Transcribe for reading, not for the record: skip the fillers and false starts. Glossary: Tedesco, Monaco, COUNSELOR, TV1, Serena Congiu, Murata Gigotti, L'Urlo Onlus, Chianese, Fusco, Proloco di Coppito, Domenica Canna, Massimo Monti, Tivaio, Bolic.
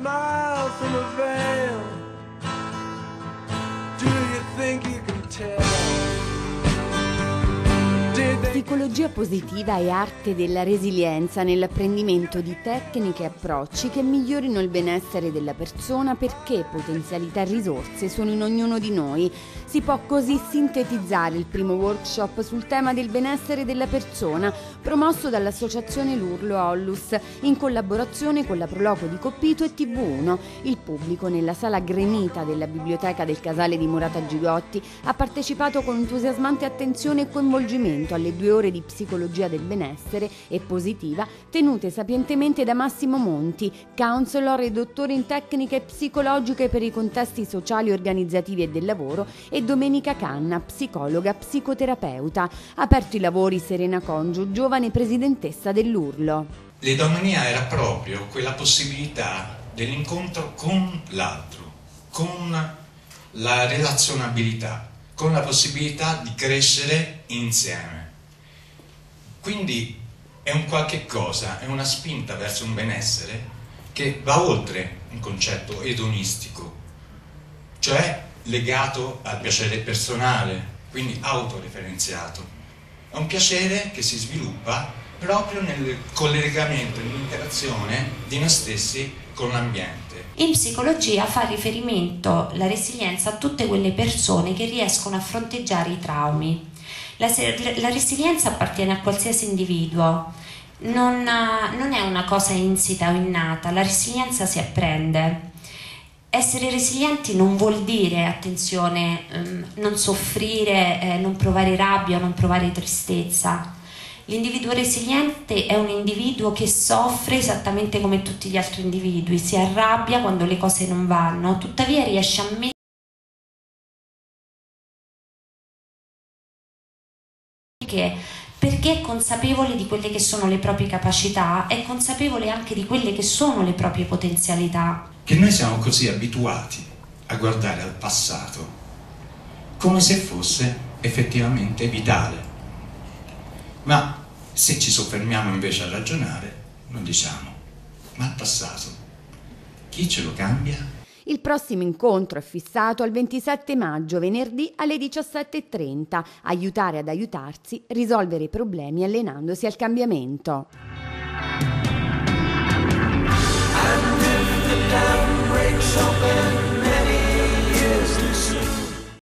smile from a veil. Do you think you can tell? Psicologia positiva e arte della resilienza nell'apprendimento di tecniche e approcci che migliorino il benessere della persona, perché potenzialità e risorse sono in ognuno di noi. Si può così sintetizzare il primo workshop sul tema del benessere della persona, promosso dall'associazione L'Urlo Onlus, in collaborazione con la Proloco di Coppito e TV1. Il pubblico nella sala gremita della biblioteca del Casale di Murata Gigotti ha partecipato con entusiasmante attenzione e coinvolgimento alle 2 ore di psicologia del benessere e positiva tenute sapientemente da Massimo Monti, counselor e dottore in tecniche psicologiche per i contesti sociali, organizzativi e del lavoro, e Domenica Canna, psicologa, psicoterapeuta. Ha aperto i lavori Serena Congiu, giovane presidentessa dell'Urlo. L'edomonia era proprio quella possibilità dell'incontro con l'altro, con la relazionabilità, con la possibilità di crescere insieme. Quindi è un qualche cosa, è una spinta verso un benessere che va oltre un concetto edonistico, cioè legato al piacere personale, quindi autoreferenziato. È un piacere che si sviluppa proprio nel collegamento, nell'interazione di noi stessi con l'ambiente. In psicologia fa riferimento la resilienza a tutte quelle persone che riescono a fronteggiare i traumi. La resilienza appartiene a qualsiasi individuo, non è una cosa insita o innata, la resilienza si apprende. Essere resilienti non vuol dire, attenzione, non soffrire, non provare rabbia, non provare tristezza. L'individuo resiliente è un individuo che soffre esattamente come tutti gli altri individui, si arrabbia quando le cose non vanno, tuttavia riesce a mettere perché è consapevole di quelle che sono le proprie capacità, è consapevole anche di quelle che sono le proprie potenzialità. Che noi siamo così abituati a guardare al passato come se fosse effettivamente vitale, ma se ci soffermiamo invece a ragionare non diciamo, ma il passato chi ce lo cambia? Il prossimo incontro è fissato al 27 maggio, venerdì alle 17:30. Aiutare ad aiutarsi, risolvere i problemi allenandosi al cambiamento. Open